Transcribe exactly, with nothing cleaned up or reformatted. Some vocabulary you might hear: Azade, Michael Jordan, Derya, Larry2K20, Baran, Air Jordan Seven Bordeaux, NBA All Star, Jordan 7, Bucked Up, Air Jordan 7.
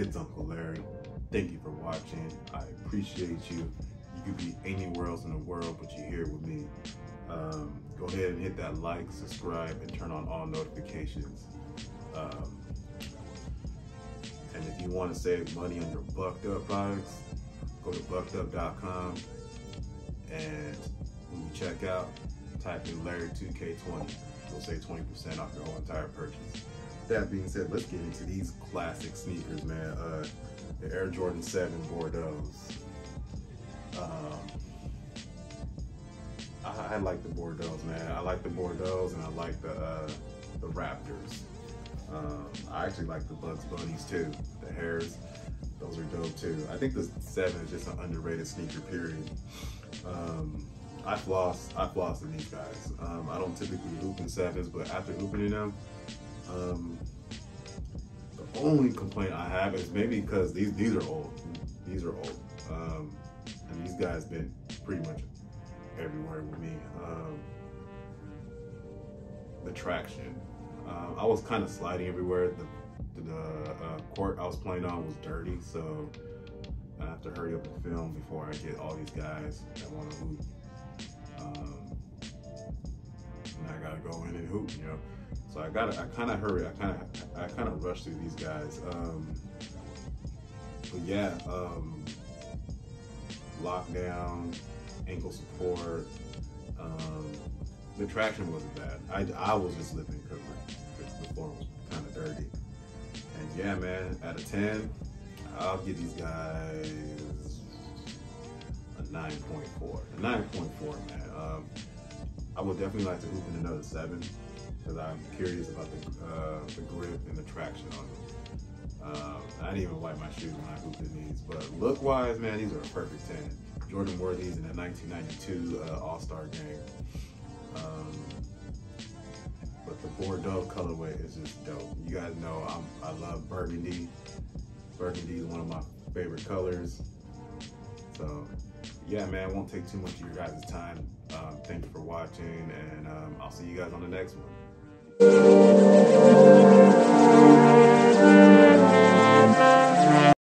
it's Uncle Larry. Thank you for watching. I appreciate you. You could be anywhere else in the world, but you're here with me. Um, go ahead and hit that like, subscribe, and turn on all notifications. Um, and if you want to save money on your Bucked Up products, go to bucked up dot com, and when you check out, type in Larry two K twenty. You'll save twenty percent off your whole entire purchase. That being said, let's get into these classic sneakers, man. Uh, the Air Jordan Seven Bordeaux. Um, I, I like the Bordeaux, man. I like the Bordeaux, and I like the uh, the Raptors. Um, I actually like the Bugs Bunnies too. The Hares, those are dope too. I think the Seven is just an underrated sneaker. Period. Um, I floss, I floss in these guys. Um, I don't typically hoop in Sevens, but after hooping them. Um, the only complaint I have is maybe because these these are old, these are old, um, and these guys been pretty much everywhere with me. Um, the traction, um, I was kind of sliding everywhere. The, the uh, court I was playing on was dirty, so I have to hurry up and film before I get all these guys that want to hoop. Um, and I gotta go in and hoop, you know. So I gotta, I kind of hurry, I kind of, I kind of rush through these guys. Um, but yeah, um, lockdown, ankle support, um, the traction wasn't bad. I, I was just living because the floor was kind of dirty. And yeah, man, out of ten, I'll give these guys a nine point four, a nine point four, man. Um, I would definitely like to hoop in another Seven. Because I'm curious about the, uh, the grip and the traction on them. Um, I didn't even wipe my shoes when I hooped in these, but look-wise, man, these are a perfect ten. Jordan wore these in the nineteen ninety-two uh, All-Star game. Um, but the Bordeaux colorway is just dope. You guys know I'm, I love burgundy. Burgundy is one of my favorite colors. So, yeah, man, it won't take too much of your guys' time. Um, thank you for watching, and um, I'll see you guys on the next one.